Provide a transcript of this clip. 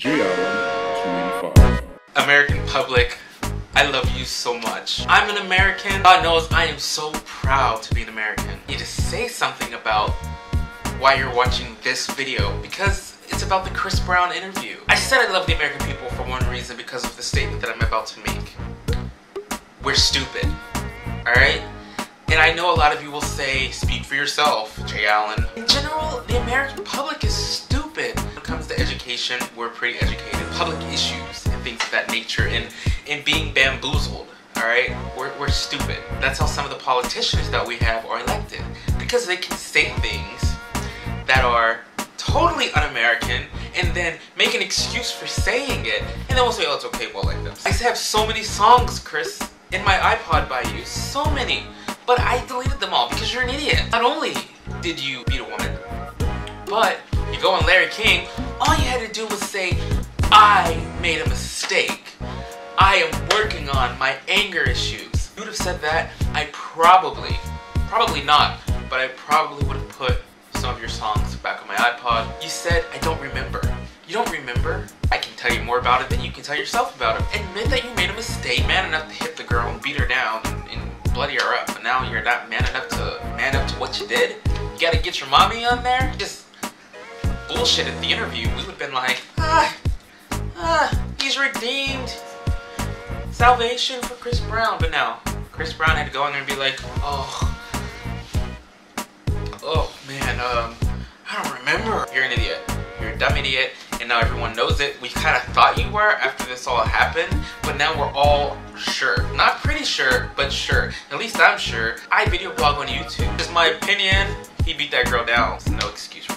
Jay Allen, 25. American public, I love you so much. I'm an American. God knows I am so proud to be an American. You need to say something about why you're watching this video, because it's about the Chris Brown interview. I said I love the American people for one reason, because of the statement that I'm about to make. We're stupid, alright? And I know a lot of you will say, speak for yourself, Jay Allen. In general, the American public is stupid. When it comes to education, we're pretty educated. Public issues and things of that nature, and being bamboozled, all right? We're stupid. That's how some of the politicians that we have are elected, because they can say things that are totally un-American and then make an excuse for saying it, and then we'll say, oh, it's okay, well, like this. I used to have so many songs, Chris, in my iPod by you, so many. But I deleted them all because you're an idiot. Not only did you beat a woman, but you go on Larry King, all you had to do was say, I made a mistake. I am working on my anger issues. You would have said that, I probably not, but I probably would have put some of your songs back on my iPod. You said, I don't remember. You don't remember? I can tell you more about it than you can tell yourself about it. Admit that you made a mistake, man enough to hit the girl and beat her down and bloody her up, but now you're not man enough to what you did. You gotta get your mommy on there. Just bullshit at the interview. We would've been like, he's redeemed. Salvation for Chris Brown. But no, Chris Brown had to go in there and be like, oh man, I don't remember. You're an idiot. You're a dumb idiot, and now everyone knows it. We kind of thought you were after this all happened, but now we're all sure. Not pretty sure, but sure. At least I'm sure. I video blog on YouTube. It's my opinion. He beat that girl down. It's no excuse.